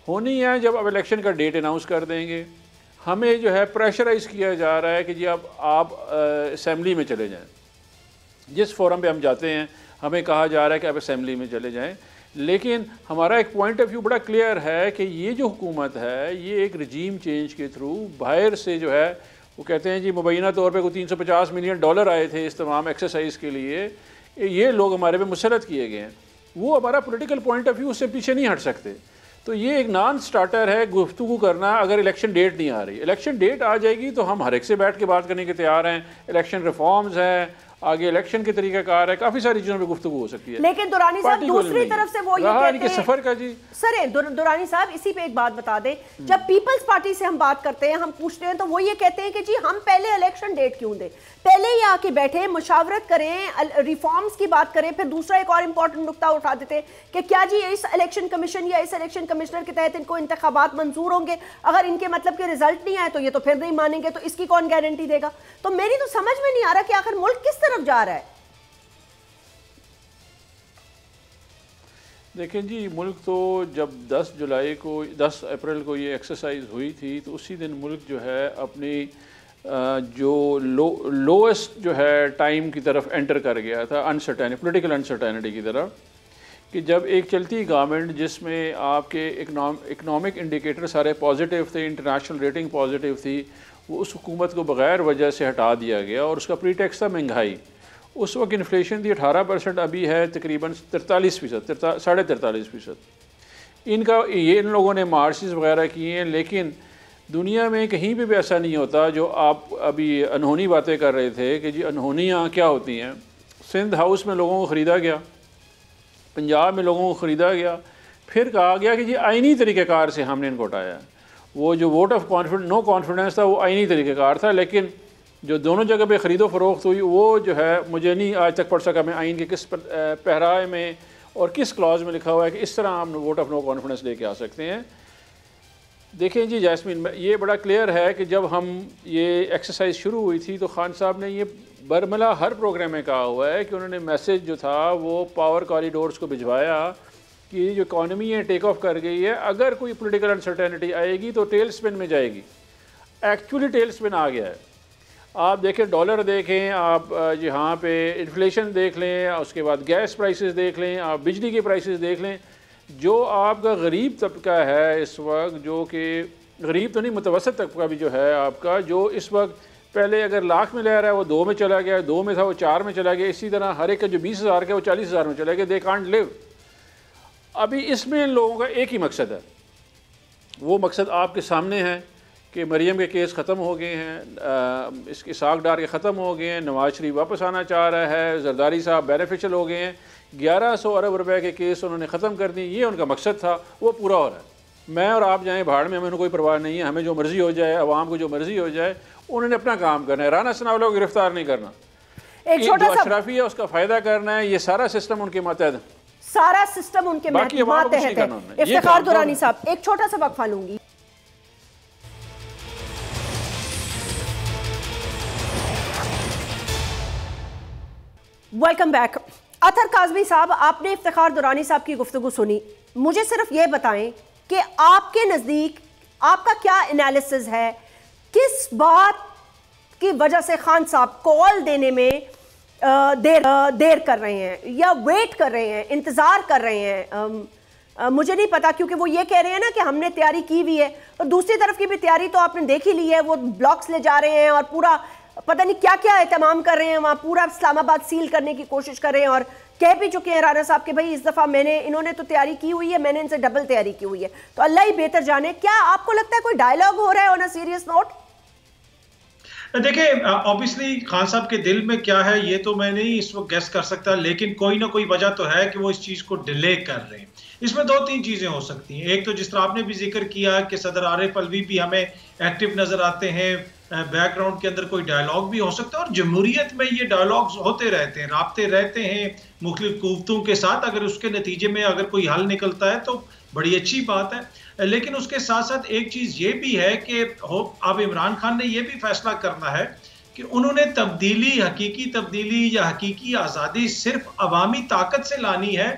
होनी है जब अब इलेक्शन का डेट अनाउंस कर देंगे। हमें जो है प्रेशराइज किया जा रहा है कि जी अब आप असेंबली में चले जाएं, जिस फोरम पे हम जाते हैं हमें कहा जा रहा है कि आप असेंबली में चले जाएं। लेकिन हमारा एक पॉइंट ऑफ व्यू बड़ा क्लियर है कि ये जो हुकूमत है ये एक रजीम चेंज के थ्रू बाहर से जो है, वो कहते हैं जी मुबैना तौर पे कोई तीन सौ पचास मिलियन डॉलर आए थे इस तमाम एक्सरसाइज के लिए, ये लोग हमारे पे मुसरत किए गए हैं। वो हमारा पॉलिटिकल पॉइंट ऑफ व्यू उससे पीछे नहीं हट सकते। तो ये एक नॉन स्टार्टर है गुफ्तगू करना अगर इलेक्शन डेट नहीं आ रही। इलेक्शन डेट आ जाएगी तो हम हर एक से बैठ के बात करने के तैयार हैं। इलेक्शन रिफॉर्म्स हैं, आगे इलेक्शन के तरीकाकार है, काफी सारी चीजों पे गुफ्तगू हो सकती है। लेकिन दुरानी साहब दूसरी तरफ से वो ये कहते हैं सफर का जी सर दुर, दुरानी साहब इसी पे एक बात बता दें, जब पीपल्स पार्टी से हम बात करते हैं, हम पूछते हैं तो वो ये कहते हैं कि जी हम पहले इलेक्शन डेट क्यों दें, पहले ही आके बैठे, मुशावरत करें, रिफॉर्म्स की बात करें। फिर दूसरा एक और इम्पोर्टेंट नुकता उठा देते हैं कि क्या जी इस इलेक्शन कमीशन या इस इलेक्शन कमिश्नर के तहत इनको इंतखाबात मंजूर होंगे, अगर इनके मतलब के रिजल्ट नहीं आए तो ये तो फिर नहीं मानेंगे, तो इसकी कौन गारंटी देगा। तो मेरी तो समझ में नहीं आ रहा कि आखिर मुल्क किस तरफ जा रहा है। देखें जी, मुल्क तो जब दस जुलाई को, दस अप्रैल को ये एक्सरसाइज हुई थी तो उसी दिन मुल्क जो है अपनी जो लो लोएस्ट जो है टाइम की तरफ एंटर कर गया था, अनसर्टेनिटी, पॉलिटिकल अनसर्टेनिटी की तरफ, कि जब एक चलती गवर्नमेंट जिसमें आपके इकनॉमिक इंडिकेटर सारे पॉजिटिव थे, इंटरनेशनल रेटिंग पॉजिटिव थी, वो उस हुकूमत को बग़ैर वजह से हटा दिया गया। और उसका प्रीटेक्स्ट था महंगाई। उस वक्त इन्फ्लेशन थी अठारह परसेंट, अभी है तकरीबन तैंतालीस फीसद, साढ़े तैंतालीस फ़ीसद इनका, ये इन लोगों ने मार्चेस वगैरह किए हैं। लेकिन दुनिया में कहीं भी, भी ऐसा नहीं होता जो आप अभी अनहोनी बातें कर रहे थे कि जी अनहोनियाँ क्या होती हैं। सिंध हाउस में लोगों को ख़रीदा गया, पंजाब में लोगों को ख़रीदा गया, फिर कहा गया कि जी आइनी तरीक़ेकार से हमने इनको हटाया। वो जो vote of confidence, no confidence था, वो आइनी तरीक़ेकार था। लेकिन जो दोनों जगह पे ख़रीदो फरोख्त हुई वो जो है मुझे नहीं आज तक पढ़ सका मैं आइन के किस पहराए में और किस क्लॉज में लिखा हुआ है कि इस तरह हम वोट ऑफ नो कॉन्फिडेंस लेके आ सकते हैं। देखें जी जैस्मीन, ये बड़ा क्लियर है कि जब हम ये एक्सरसाइज शुरू हुई थी तो खान साहब ने ये बरमला हर प्रोग्राम में कहा हुआ है कि उन्होंने मैसेज जो था वो पावर कॉरिडोर्स को भिजवाया कि जो इकॉनमी है टेक ऑफ कर गई है, अगर कोई पॉलिटिकल अनसर्टेनिटी आएगी तो टेल स्पिन में जाएगी। एक्चुअली टेल स्पिन आ गया है। आप देखें, डॉलर देखें, आप यहाँ पे इन्फ्लेशन देख लें, उसके बाद गैस प्राइसेस देख लें, आप बिजली के प्राइसेस देख लें। जो आपका गरीब तबका है इस वक्त, जो कि गरीब तो नहीं, मुतवसत तबका भी जो है आपका, जो इस वक्त पहले अगर लाख में ले रहा है वो दो में चला गया, दो में था वो चार में चला गया, इसी तरह हर एक का जो बीस हज़ार का वो चालीस हज़ार में चला गया। They can't live. अभी इसमें इन लोगों का एक ही मकसद है, वो मकसद आपके सामने है कि मरीम के केस ख़त्म हो गए हैं, इसके साग डार के ख़त्म हो गए हैं, नवाज शरीफ वापस आना चाह रहा है, जरदारी साहब बेनिफिशियल हो गए हैं, ग्यारह सौ अरब रुपए के केस उन्होंने ख़त्म कर दिए, ये उनका मकसद था, वो पूरा हो रहा है। मैं और आप जाएँ भाड़ में, हमें कोई परवाह नहीं है, हमें जो मर्ज़ी हो जाए, आवाम को जो मर्ज़ी हो जाए, उन्होंने अपना काम करना है। राना सनाउल्लाह को गिरफ्तार नहीं करना, एक छोटा सा अशराफी है उसका फ़ायदा करना है, ये सारा सिस्टम उनके मातहत, सारा सिस्टम उनके मातहत। इफ्तिखार दुरानी साहब, एक छोटा सा वक्फा लूँगी। Welcome back. अथर काजमी साहब, आपने इफ्तिखार दुरानी साहब की गुफ्तगू सुनी, मुझे सिर्फ ये बताएं कि आपके नज़दीक आपका क्या एनालिसिस है, किस बात की वजह से खान साहब कॉल देने में देर देर कर रहे हैं या वेट कर रहे हैं, इंतज़ार कर रहे हैं? मुझे नहीं पता, क्योंकि वो ये कह रहे हैं ना कि हमने तैयारी की हुई है, और दूसरी तरफ की भी तैयारी तो आपने देख ही ली है, वो ब्लॉक्स ले जा रहे हैं और पूरा पता नहीं क्या क्या एहतमाम कर रहे हैं, वहाँ पूरा इस्लामाबाद सील करने की कोशिश कर रहे हैं, और कह भी चुके हैं राना साहब के भाई इस दफ़ा मैंने इन्होंने तो तैयारी की हुई है, मैंने इनसे डबल तैयारी की हुई है। तो अल्लाह ही बेहतर जाने, क्या आपको लगता है कोई डायलॉग हो रहा है ऑन अ सीरियस नोट? देखिए, ऑब्वियसली खान साहब के दिल में क्या है ये तो मैं नहीं इस वक्त गेस कर सकता, लेकिन कोई ना कोई वजह तो है कि वो इस चीज़ को डिले कर रहे हैं। इसमें दो तीन चीज़ें हो सकती हैं। एक तो जिस तरह आपने भी जिक्र किया कि सदर आरिफ अलवी भी हमें एक्टिव नज़र आते हैं, बैकग्राउंड के अंदर कोई डायलॉग भी हो सकता है, और जमहूरियत में ये डायलॉग्स होते रहते हैं, राब्ते रहते हैं मुख्तलिफ कुव्वतों के साथ। अगर उसके नतीजे में अगर कोई हल निकलता है तो बड़ी अच्छी बात है, लेकिन उसके साथ साथ एक चीज़ ये भी है कि अब इमरान खान ने ये भी फैसला करना है कि उन्होंने तब्दीली, हकीकी तब्दीली या हकीकी आज़ादी सिर्फ अवामी ताकत से लानी है,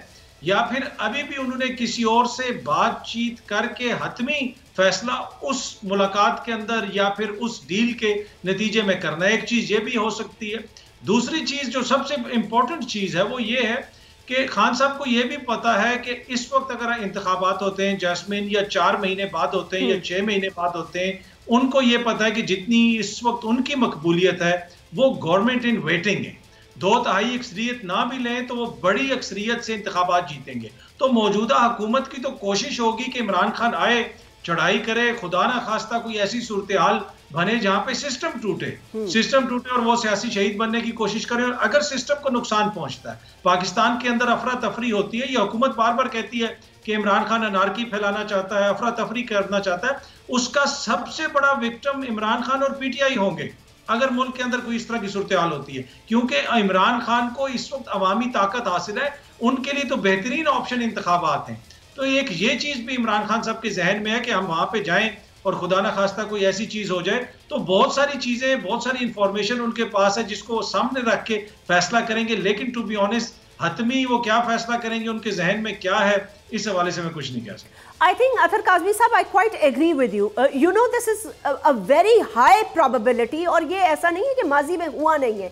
या फिर अभी भी उन्होंने किसी और से बातचीत करके हतमी फैसला उस मुलाकात के अंदर या फिर उस डील के नतीजे में करना है। एक चीज़ ये भी हो सकती है। दूसरी चीज़ जो सबसे इम्पोर्टेंट चीज़ है वो ये है कि खान साहब को ये भी पता है कि इस वक्त अगर इंतखाबात होते हैं जैस्मीन, या चार महीने बाद होते हैं या छः महीने बाद होते हैं, उनको ये पता है कि जितनी इस वक्त उनकी मकबूलियत है वो गवर्नमेंट इन वेटिंग है। दो तिहाई अक्सरियत ना भी लें तो वो बड़ी अक्सरियत से इंतखाबात जीतेंगे। तो मौजूदा हुकूमत की तो कोशिश होगी कि इमरान खान आए, चढ़ाई करे, खुदा ना खास्ता कोई ऐसी सूरत हाल बने जहाँ पे सिस्टम टूटे, सिस्टम टूटे और वो सियासी शहीद बनने की कोशिश करे। और अगर सिस्टम को नुकसान पहुँचता है, पाकिस्तान के अंदर अफरा तफरी होती है, यह हुकूमत बार बार कहती है कि इमरान खान अनारकी फैलाना चाहता है, अफरा तफरी करना चाहता है, उसका सबसे बड़ा विक्टिम इमरान खान और पी टी आई होंगे अगर मुल्क के अंदर कोई इस तरह की सूरत हाल होती है, क्योंकि इमरान खान को इस वक्त अवामी ताकत हासिल है, उनके लिए तो बेहतरीन ऑप्शन इंतखाबात हैं। तो एक ये चीज़ भी इमरान खान साहब के जहन में है कि हम वहाँ पे जाएं और खुदा ना खास्ता कोई ऐसी चीज़ हो जाए। तो बहुत सारी चीज़ें, बहुत सारी इंफॉर्मेशन उनके पास है जिसको सामने रख के फैसला करेंगे, लेकिन टू बी ऑनेस्ट हतमी वो क्या फैसला करेंगे, उनके जहन में क्या है, इस हवाले से मैं कुछ नहीं कह सकता। आई थिंक अथर काजमी साहब, I quite agree with you, you know this is a very high probability, और ये ऐसा नहीं है कि माजी में हुआ नहीं है।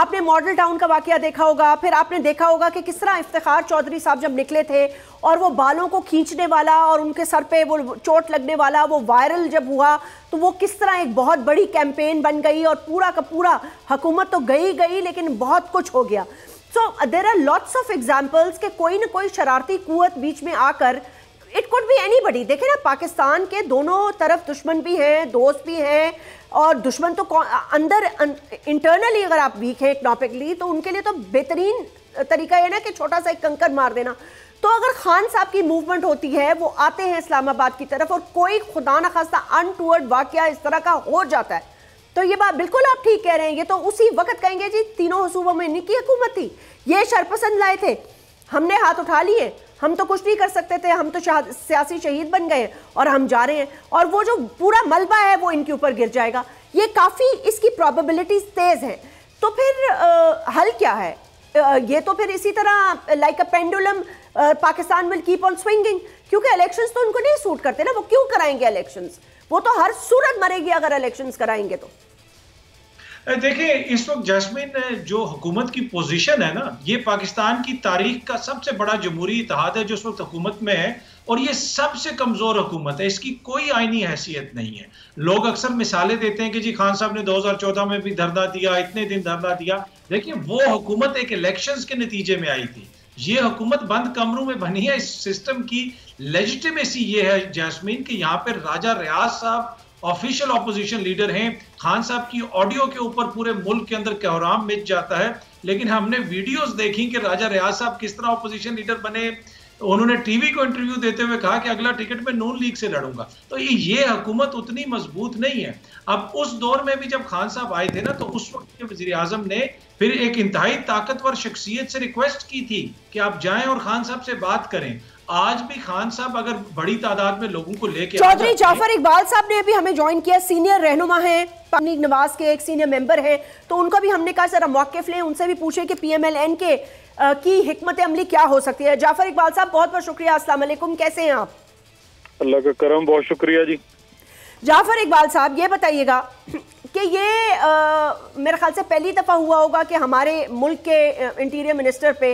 आपने मॉडल टाउन का वाकया देखा होगा, फिर आपने देखा होगा कि किस तरह इफ्तिखार चौधरी साहब जब निकले थे और वो बालों को खींचने वाला और उनके सर पे वो चोट लगने वाला, वो वायरल जब हुआ तो वो किस तरह एक बहुत बड़ी कैंपेन बन गई, और पूरा का पूरा हुकूमत तो गई गई लेकिन बहुत कुछ हो गया। So there are lots of examples के कोई ना कोई शरारती कुव्वत बीच में आकर, इट कुड बी एनीबडी। देखें ना, पाकिस्तान के दोनों तरफ दुश्मन भी हैं, दोस्त भी हैं, और दुश्मन तो अंदर इंटरनली अगर आप वीक हैं इकोनॉमिकली तो उनके लिए तो बेहतरीन तरीका ये ना कि छोटा सा एक कंकर मार देना। तो अगर खान साहब की मूवमेंट होती है, वो आते हैं इस्लामाबाद की तरफ, और कोई खुदा न खास्ता अनटूवर्ड वाकया इस तरह का हो जाता है, तो ये बात बिल्कुल आप ठीक कह रहे हैं, ये तो उसी वक्त कहेंगे जी तीनों सूबों में इनकी हुकूमत थी, ये शरपसंद लाए थे, हमने हाथ उठा लिए, हम तो कुछ नहीं कर सकते थे, हम तो सियासी शहीद बन गए और हम जा रहे हैं, और वो जो पूरा मलबा है वो इनके ऊपर गिर जाएगा। ये काफ़ी इसकी प्रॉबिलिटीज तेज़ हैं। तो फिर आ, हल क्या है? आ, ये तो फिर इसी तरह like a pendulum Pakistan will keep on swinging, क्योंकि इलेक्शंस तो उनको नहीं सूट करते ना, वो क्यों कराएंगे इलेक्शंस, वो तो हर सूरत मरेगी अगर इलेक्शंस कराएंगे तो। देखिए, इस वक्त जैस्मीन जो हुकूमत की पोजीशन है ना, ये पाकिस्तान की तारीख का सबसे बड़ा जमहूरी इत्तेहाद है जो इस वक्त हुकूमत में है, और ये सबसे कमज़ोर हुकूमत है, इसकी कोई आइनी हैसियत नहीं है। लोग अक्सर मिसालें देते हैं कि जी खान साहब ने दो हज़ार चौदह में भी धरना दिया, इतने दिन धरना दिया, लेकिन वो हुकूमत एक इलेक्शंस के नतीजे में आई थी। ये हुकूमत बंद कमरों में बनी है। इस सिस्टम की लेजिटिमेसी ये है जैस्मीन कि यहाँ पर राजा रियाज साहब ऑफिशियल ऑपोजिशन लीडर हैं। खान साहब की ऑडियो के ऊपर पूरे मुल्क के अंदर कोहराम मिच जाता है, लेकिन हमने वीडियोस देखी कि राजा रियाज साहब किस तरह ऑपोजिशन लीडर बने। उन्होंने टीवी को इंटरव्यू देते हुए कहा कि अगला टिकट में नून लीग से लड़ूंगा। तो ये हुकूमत उतनी मजबूत नहीं है। अब उस दौर में भी जब खान साहब आए थे ना, तो उस वक्त के वज़ीर आज़म ने फिर एक इंतहाई ताकतवर शख्सियत से रिक्वेस्ट की थी कि आप जाएं और खान साहब से बात करें। आज भी खान साहब अगर बड़ी तादाद में लोगों को लेकर, चौधरी जाफर इकबाल साहब ने भी हमें ज्वाइन किया, सीनियर रहनुमा हैं, तबलीग नवाज के एक सीनियर मेंबर हैं, तो उनका भी हमने कहा जरा मौक़िफ़ लें, उनसे भी पूछें कि पीएमएलएन के आ, की हिकमत अमली क्या हो सकती है। जाफर इकबाल साहब बहुत बहुत शुक्रिया, अस्सलाम वालेकुम, कैसे हैं आप? अल्लाह का करम, बहुत शुक्रिया जी। जाफर इकबाल साहब ये बताइएगा कि ये आ, मेरे ख्याल से पहली दफ़ा हुआ होगा कि हमारे मुल्क के इंटीरियर मिनिस्टर पे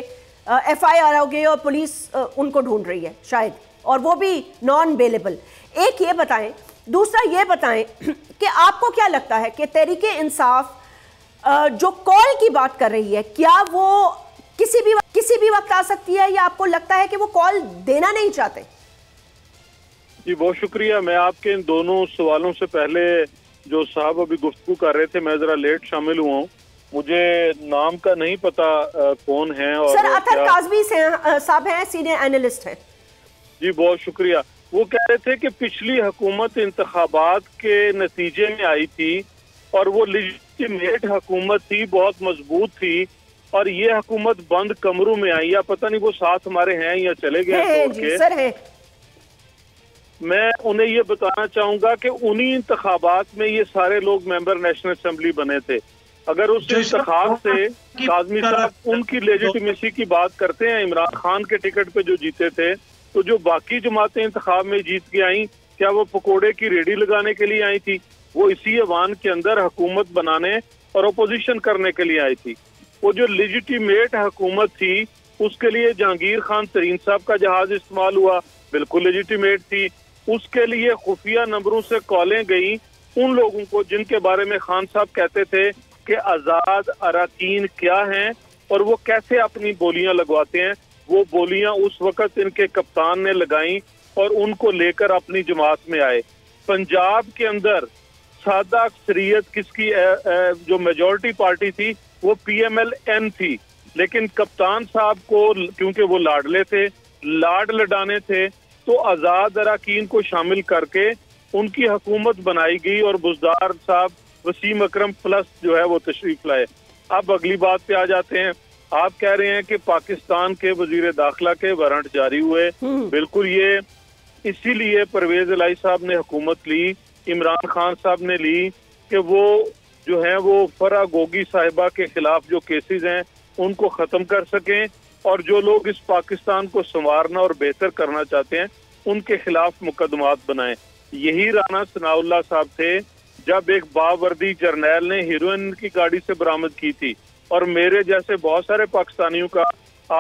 एफ आई आर हो गई और पुलिस उनको ढूंढ रही है शायद, और वो भी नॉन बेलेबल। एक ये बताएं, दूसरा ये बताएं कि आपको क्या लगता है कि तहरीक इंसाफ जो कॉल की बात कर रही है, क्या वो किसी भी किसी भी वक्त आ सकती है, या आपको लगता है कि वो कॉल देना नहीं चाहते? जी बहुत शुक्रिया। मैं आपके इन दोनों सवालों से पहले जो साहब अभी गुफ्तगू कर रहे थे, मैं जरा लेट शामिल हुआ हूँ, मुझे नाम का नहीं पता आ, कौन है। और सर अथर काजमी साहब हैं, सीनियर एनालिस्ट हैं। जी बहुत शुक्रिया। वो कह रहे थे कि पिछली हुकूमत इंतखाबात के नतीजे में आई थी और वो लेजिटिमेट हुकूमत थी, बहुत मजबूत थी, और ये हुकूमत बंद कमरों में आई, या पता नहीं वो साथ हमारे हैं या चले गए। मैं उन्हें ये बताना चाहूंगा कि उन्हीं इंतखाबात में ये सारे लोग मेंबर नेशनल असेंबली बने थे। अगर उस इंतखाब से काजमी साहब उनकी लेजिटिमेसी की बात करते हैं, इमरान खान के टिकट पे जो जीते थे, तो जो बाकी जमातें इंतखाब में जीत के आई, क्या वो पकोड़े की रेडी लगाने के लिए आई थी? वो इसी ऐवान के अंदर हुकूमत बनाने और अपोजिशन करने के लिए आई थी। वो जो लेजिटिमेट हुकूमत थी, उसके लिए जहांगीर खान तरीन साहब का जहाज इस्तेमाल हुआ, बिल्कुल लेजिटिमेट थी। उसके लिए खुफिया नंबरों से कॉलें गई उन लोगों को जिनके बारे में खान साहब कहते थे कि आज़ाद अराकीन क्या हैं और वो कैसे अपनी बोलियां लगवाते हैं। वो बोलियां उस वक्त इनके कप्तान ने लगाई और उनको लेकर अपनी जमात में आए। पंजाब के अंदर सादा अक्सरियत किसकी ए, ए, जो मेजॉरिटी पार्टी थी वो पीएमएलएन थी, लेकिन कप्तान साहब को क्योंकि वो लाडले थे, लाड लडाने थे, तो आज़ाद अराकीन को शामिल करके उनकी हुकूमत बनाई गई और बुज़दार साहब वसीम अकरम प्लस जो है वो तशरीफ लाए। अब अगली बात पे आ जाते हैं। आप कह रहे हैं कि पाकिस्तान के वजीर दाखिला के वारंट जारी हुए, बिल्कुल ये इसीलिए परवेज इलाही साहब ने हुकूमत ली, इमरान खान साहब ने ली, कि वो जो है वो फरा गोगी साहिबा के खिलाफ जो केसेस हैं उनको ख़त्म कर सकें, और जो लोग इस पाकिस्तान को संवारना और बेहतर करना चाहते हैं उनके खिलाफ मुकदमात बनाएं। यही राना सनाउल्लाह साहब थे जब एक बावर्दी जर्नैल ने हीरोइन की गाड़ी से बरामद की थी, और मेरे जैसे बहुत सारे पाकिस्तानियों का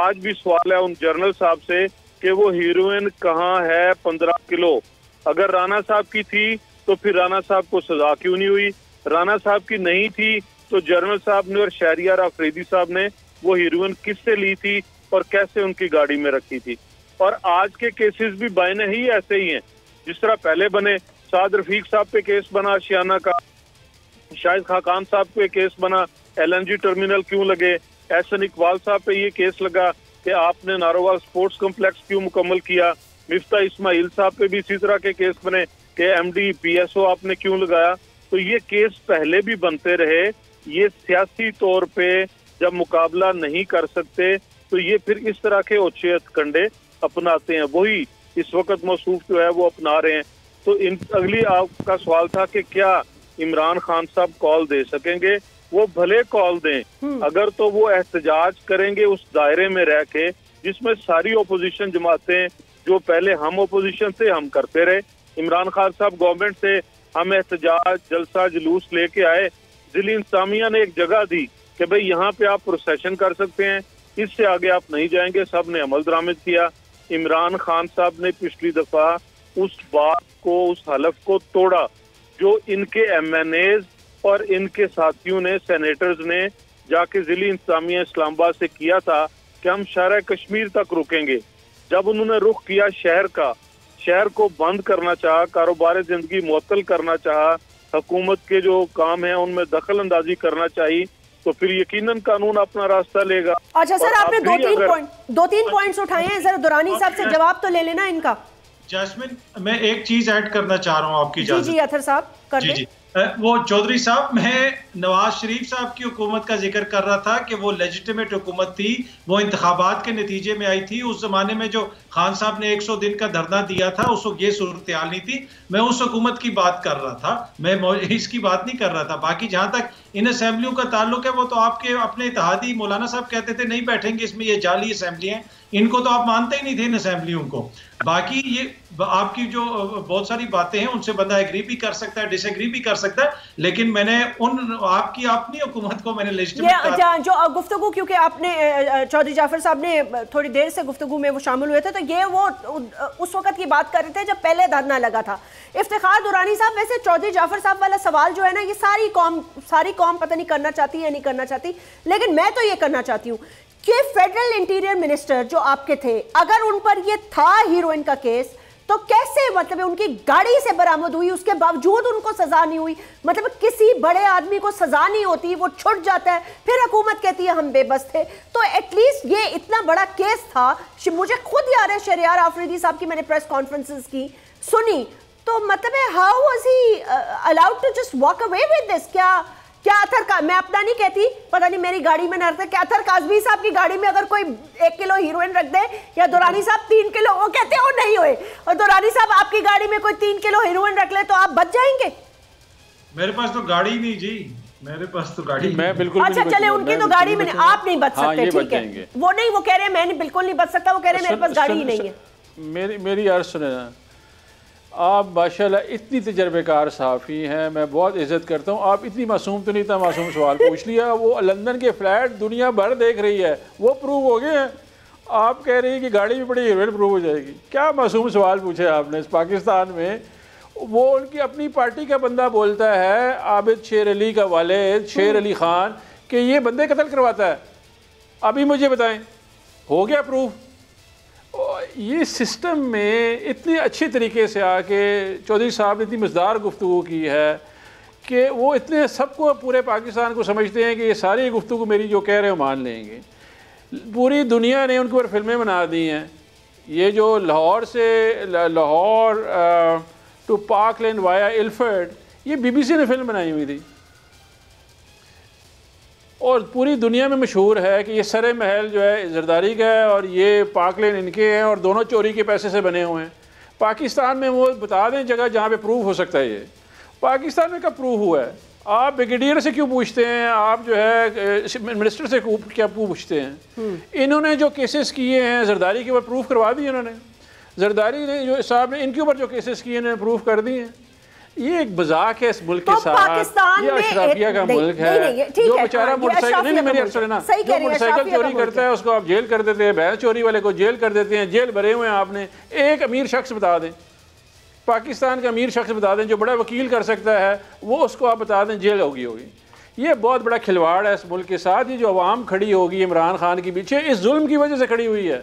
आज भी सवाल है उन जर्नल साहब से कि वो हीरोइन कहाँ है पंद्रह किलो। अगर राना साहब की थी तो फिर राना साहब को सजा क्यों नहीं हुई? राना साहब की नहीं थी तो जर्नल साहब ने और शहरियार अफरीदी साहब ने वो हीरोइन किससे ली थी और कैसे उनकी गाड़ी में रखी थी? और आज के केसेस भी बायने ही ऐसे ही हैं जिस तरह पहले बने। साद रफीक साहब पे केस बना आशियाना का, शाहिद खाकान साहब पे केस बना एलएनजी टर्मिनल क्यों लगे, एहसन इकबाल साहब पे ये केस लगा कि आपने नारोवाल स्पोर्ट्स कॉम्प्लेक्स क्यों मुकम्मल किया, मिफ्ता इस्माइल साहब पे भी इसी तरह के केस बने कि एमडी पीएसओ आपने क्यों लगाया। तो ये केस पहले भी बनते रहे। ये सियासी तौर पर जब मुकाबला नहीं कर सकते तो ये फिर इस तरह के ओछे हथकंडे अपनाते हैं, वही इस वक्त मौसूफ जो है वो अपना रहे हैं। तो इन अगली आपका सवाल था कि क्या इमरान खान साहब कॉल दे सकेंगे? वो भले कॉल दें, अगर तो वो एहतजाज करेंगे उस दायरे में रह के जिसमें सारी ओपोजिशन जमातें, जो पहले हम ओपोजिशन थे हम करते रहे, इमरान खान साहब गवर्नमेंट से हम एहतजाज जलसा जुलूस लेके आए, जिली इंतजामिया ने एक जगह दी कि भाई यहाँ पे आप प्रोसेशन कर सकते हैं, इससे आगे आप नहीं जाएंगे, सब ने अमल दरामद किया। इमरान खान साहब ने पिछली दफा उस बात को, उस हलफ को तोड़ा जो इनके एमएनएज और इनके साथियों ने, सेनेटर्स ने जाके जिली इंतजामिया इस्लामाबाद से किया था कि हम शहर कश्मीर तक रुकेंगे। जब उन्होंने रुख किया शहर का, शहर को बंद करना चाहा, कारोबार जिंदगी मुअत्तल करना चाहा, हुकूमत के जो काम है उनमें दखल अंदाजी करना चाहिए, तो फिर यकीनन कानून अपना रास्ता लेगा। अच्छा सर, आपने दो तीन पॉइंट दो तीन पॉइंट्स उठाए हैं, सर दुरानी साहब से जवाब तो ले लेना इनका। जैस्मीन, मैं एक चीज ऐड करना चाह रहा हूँ आपकी इजाजत। जी जी अथर साहब कर जी, जी। वो चौधरी साहब, मैं नवाज शरीफ साहब की हुकूमत का जिक्र कर रहा था कि वो लेजिटिमेट हुकूमत थी, वो इंतखाबात के नतीजे में आई थी। उस जमाने में जो खान साहब ने एक सौ दिन का धरना दिया था, उस ये सूरत हाल नहीं थी। मैं उस हुकूमत की बात कर रहा था, मैं इसकी बात नहीं कर रहा था। बाकी जहाँ तक इन असम्बलियों का ताल्लुक है, वो तो आपके अपने इत्तेहादी मौलाना साहब कहते थे नहीं बैठेंगे इसमें, ये जाली असम्बली हैं, इनको तो आप मानते ही नहीं थे इन असम्बलियों को। बाकी ये आपकी जो बहुत सारी बातें हैं उनसे बंदा एग्री भी कर सकता है, डिसएग्री भी कर सकता है, लेकिन मैंने उन आपकी अपनी हुकूमत को मैंने लेजिटिमेट जो गुफ्तगू, क्योंकि आपने चौधरी जाफर साहब ने थोड़ी देर से गुफ्तगू में वो शामिल हुए थे, तो ये वो उस वक्त की बात कर रहे थे जब पहले धरना लगा था। इफ्तिखार दुरानी साहब, वैसे चौधरी जाफर साहब वाला सवाल जो है ना, ये सारी कौम सारी कौम पता नहीं करना चाहती या नहीं करना चाहती, लेकिन मैं तो ये करना चाहती हूँ कि फेडरल इंटीरियर मिनिस्टर जो आपके थे, अगर उन पर ये था हीरोइन का केस, तो कैसे मतलब उनकी गाड़ी से बरामद हुई, उसके बावजूद उनको सजा नहीं हुई। मतलब किसी बड़े आदमी को सजा नहीं होती, वो छुट जाता है, फिर हुकूमत कहती है हम बेबस थे। तो एटलीस्ट ये इतना बड़ा केस था, मुझे खुद याद है शहरयार आफरीदी साहब की मैंने प्रेस कॉन्फ्रेंसेस की सुनी, तो मतलब how was he allowed to just walk away with this. क्या क्या अथर का, मैं अपना नहीं कहती, पता नहीं मेरी गाड़ी में नर्क, क्या अथर काजमी साहब की गाड़ी में अगर कोई एक किलो हीरोइन रख दे या दुरानी साहब तीन किलो, वो कहते हो नहीं होए, और दुरानी साहब आपकी गाड़ी में कोई तीन किलो हीरोइन रख ले तो आप बच जाएंगे? मेरे पास तो गाड़ी नहीं जी, मेरे पास तो गाड़ी मैं बिल्कुल अच्छा चले उनकी तो गाड़ी में आप नहीं बच सकते, ठीक है, वो नहीं, वो कह रहे हैं मैं बिल्कुल नहीं बच सकता, वो कह रहे हैं मेरे पास गाड़ी ही नहीं है। मेरी मेरी अर्ज सुने, आप माशाल्लाह इतनी तजर्बेकार साफ़ी हैं, मैं बहुत इज़्ज़त करता हूँ, आप इतनी मासूम तो नहीं था, मासूम सवाल पूछ लिया। वो लंदन के फ्लैट दुनिया भर देख रही है, वो प्रूव हो गए हैं, आप कह रही है कि गाड़ी भी बड़ी हीरोइन प्रूव हो जाएगी। क्या मासूम सवाल पूछे आपने। इस पाकिस्तान में वो उनकी अपनी पार्टी का बंदा बोलता है, आबिद शेर अली का वालिद शेर अली ख़ान, कि ये बंदे कत्ल करवाता है, अभी मुझे बताएं हो गया प्रूफ। ये सिस्टम में इतने अच्छे तरीके से आके चौधरी साहब ने इतनी मज़दार गुफ्तगू की है कि वो इतने सबको पूरे पाकिस्तान को समझते हैं कि ये सारी गुफ्तगू मेरी जो कह रहे हो मान लेंगे। पूरी दुनिया ने उनके ऊपर फिल्में बना दी हैं। ये जो लाहौर से Lahore to park land via Ilford, ये बीबीसी ने फिल्म बनाई हुई थी और पूरी दुनिया में मशहूर है कि ये सरे महल जो है जरदारी का है और ये पार्कलैंड इनके हैं और दोनों चोरी के पैसे से बने हुए हैं। पाकिस्तान में वो बता दें जगह जहाँ पे प्रूव हो सकता है, ये पाकिस्तान में कब प्रूव हुआ है? आप ब्रिगेडियर से क्यों पूछते हैं, आप जो है मिनिस्टर से क्या पूछते हैं? इन्होंने जो केसेस किए हैं जरदारी के ऊपर प्रूफ करवा दिए इन्होंने, जरदारी ने जो साहब ने इनके ऊपर जो केसेस किए इन्होंने प्रूफ कर दिए हैं। ये एक मजाक है इस मुल्क के साथ, ये अशराफिया का मुल्क है। जो बेचारा मोटरसाइकिल मोटरसाइकिल चोरी करता है उसको आप जेल कर देते हैं, भैंस चोरी वाले को जेल कर देते हैं, जेल भरे हुए हैं आपने। एक अमीर शख्स बता दें, पाकिस्तान का अमीर शख्स बता दें जो बड़ा वकील कर सकता है, वो उसको आप बता दें जेल होगी होगी ये बहुत बड़ा खिलवाड़ है इस मुल्क के साथ। ये जो आवाम खड़ी होगी इमरान खान के पीछे, इस जुल्म की वजह से खड़ी हुई है।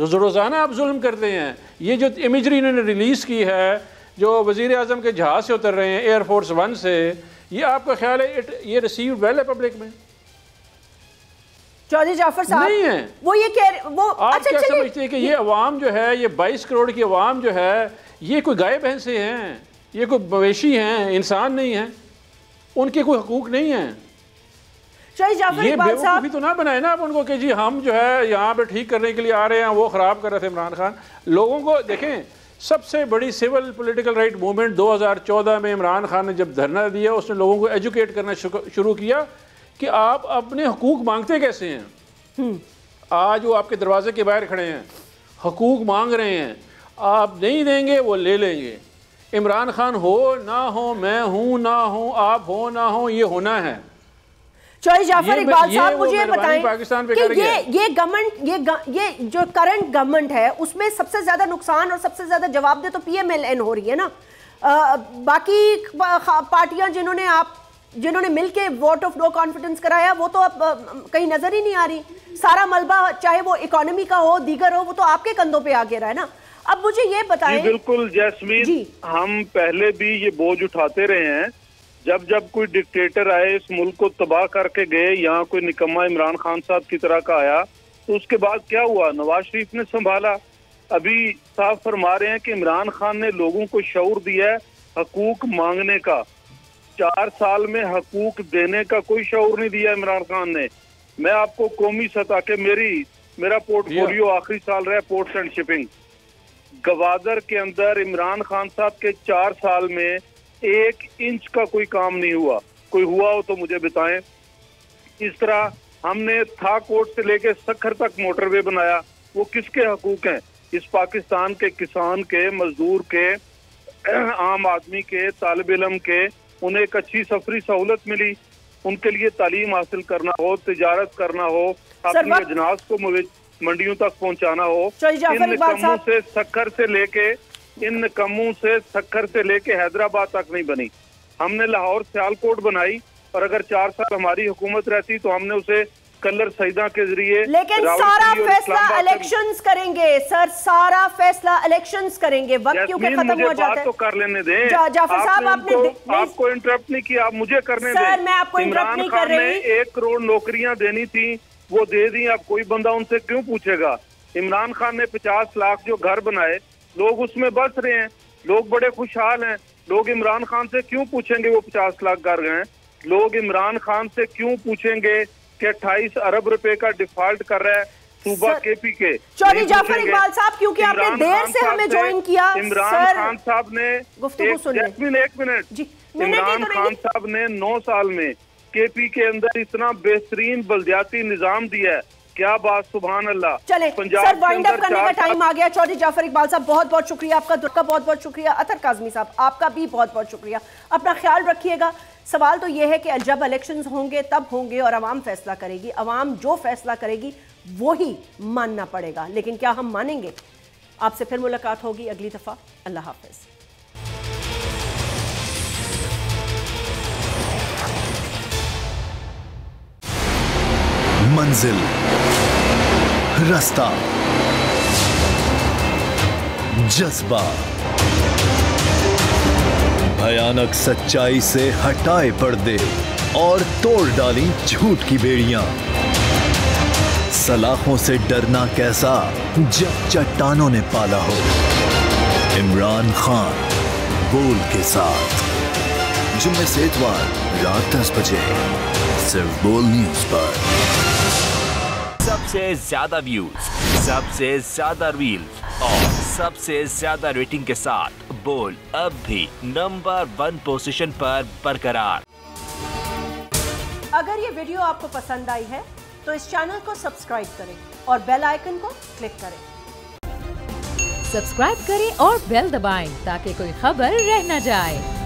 रोज़ाना आप जुल्म करते हैं। ये जो इमेजरी इन्होंने रिलीज़ की है, जो वज़ीर आज़म के जहाज़ से उतर रहे हैं एयरफोर्स वन से, ये आपका ख्याल है ये रिसीव वेल है पब्लिक में? चौधरी जाफर साहब नहीं है वो, ये कह वो आप अच्छा, क्या समझते हैं कि ये अवाम जो है, ये बाईस करोड़ की अवाम जो है, ये कोई गाय भैंसे हैं, ये कोई मवेशी हैं, इंसान नहीं हैं, उनके कोई हकूक नहीं हैं। ये बेवकूफ़ी तो ना बनाए ना आप उनको कि जी हम जो है यहाँ पर ठीक करने के लिए आ रहे हैं, वो ख़राब कर रहे थे इमरान खान। लोगों को देखें, सबसे बड़ी सिविल पॉलिटिकल राइट मूवमेंट दो हज़ार चौदह में इमरान खान ने जब धरना दिया, उसने लोगों को एजुकेट करना शुरू किया कि आप अपने हकूक़ मांगते कैसे हैं। आज वो आपके दरवाजे के बाहर खड़े हैं, हकूक़ मांग रहे हैं, आप नहीं देंगे वो ले लेंगे। इमरान खान हो ना हो, मैं हूँ ना हूँ, आप हो ना हो, ये होना है। चौधरी जाफर इकबाल साहब, मुझे ये बताएं कि ये ये गवर्नमेंट ये ग, ये जो करंट गवर्नमेंट है उसमें सबसे ज्यादा नुकसान और सबसे ज्यादा जवाबदेही तो पीएमएलएन हो रही है ना। आ, बाकी पार्टियां जिन्होंने आप जिन्होंने मिलके वोट ऑफ नो कॉन्फिडेंस कराया, वो तो अब आ, कहीं नजर ही नहीं आ रही। सारा मलबा, चाहे वो इकोनॉमी का हो दीगर हो, वो तो आपके कंधों पर आ गया है ना। अब मुझे ये बताएं। बिल्कुल जैस्मीन, हम पहले भी ये बोझ उठाते रहे हैं, जब जब कोई डिक्टेटर आए इस मुल्क को तबाह करके गए, यहाँ कोई निकम्मा इमरान खान साहब की तरह का आया तो उसके बाद क्या हुआ, नवाज शरीफ ने संभाला। अभी साफ फरमा रहे हैं कि इमरान खान ने लोगों को शऊर दिया है हकूक मांगने का, चार साल में हकूक देने का कोई शऊर नहीं दिया इमरान खान ने। मैं आपको कौमी सतह के मेरी मेरा पोर्टफोलियो आखिरी साल रहा है पोर्ट्स एंड शिपिंग, गवादर के अंदर इमरान खान साहब के चार साल में एक इंच का कोई काम नहीं हुआ, कोई हुआ हो तो मुझे बताएं। इस तरह हमने था कोट से लेके सखर तक मोटरवे बनाया, वो किसके हकूक हैं? इस पाकिस्तान के किसान के, मजदूर के, आम आदमी के, तालिब इलम के। उन्हें एक अच्छी सफरी सहूलत मिली, उनके लिए तालीम हासिल करना हो, तिजारत करना हो, अपनी अजनास को मंडियों तक पहुंचाना हो, इन निकम्मों से सक्कर से लेके इन निकम्मों से सक्कर से लेके हैदराबाद तक नहीं बनी। हमने लाहौर सियालकोट बनाई और अगर चार साल हमारी हुकूमत रहती तो हमने उसे कलर सईदा के जरिए, लेकिन सारा फैसला इलेक्शंस करेंगे सर, सारा फैसला इलेक्शंस करेंगे। वक्त क्योंकि खत्म हो जाता है तो कर लेने दें। जाफर साहब आपने आपको इंटरप्ट नहीं किया, आप मुझे करने दें सर, मैं आपको इंटरप्ट नहीं कर रही। एक करोड़ नौकरियां देनी थी वो दे दी, अब कोई बंदा उनसे क्यों पूछेगा? इमरान खान ने पचास लाख जो घर बनाए, लोग उसमें बस रहे हैं, लोग बड़े खुशहाल हैं, लोग इमरान खान से क्यों पूछेंगे वो पचास लाख घर गए? लोग इमरान खान से क्यों पूछेंगे कि अट्ठाईस अरब रुपए का डिफॉल्ट कर रहा है सूबा केपी के? चौधरी जाफर इकबाल साहब, क्योंकि आपने देर से हमें ज्वाइन किया, इमरान खान साहब ने एक मिनट इमरान खान साहब ने नौ साल में केपी के अंदर इतना बेहतरीन बलदियाती निजाम दिया है, क्या बात, सुभान अल्लाह। चले सर, वाइंड अप करने का टाइम आ गया। चौधरी जाफर इकबाल साहब बहुत बहुत शुक्रिया आपका, दुर्गा बहुत बहुत शुक्रिया, अथर काजमी साहब आपका भी बहुत बहुत शुक्रिया। अपना ख्याल रखिएगा। सवाल तो ये है कि जब इलेक्शंस होंगे तब होंगे और आवाम फैसला करेगी, आवाम जो फैसला करेगी वो ही मानना पड़ेगा, लेकिन क्या हम मानेंगे? आपसे फिर मुलाकात होगी अगली दफ़ा, अल्लाह हाफिज़। मंजिल, रास्ता, जज्बा, भयानक सच्चाई से हटाए पर्दे और तोड़ डाली झूठ की बेड़ियां, सलाखों से डरना कैसा जब चट्टानों ने पाला हो। इमरान खान बोल के साथ, जुम्मे से इतवार रात दस बजे सिर्फ बोल न्यूज पर। सबसे ज्यादा व्यूज, सबसे ज्यादा रील्स और सबसे ज्यादा रेटिंग के साथ बोल अब भी नंबर वन पोजीशन पर बरकरार। अगर ये वीडियो आपको पसंद आई है तो इस चैनल को सब्सक्राइब करें और बेल आइकन को क्लिक करें। सब्सक्राइब करें और बेल दबाएं ताकि कोई खबर रह न जाए।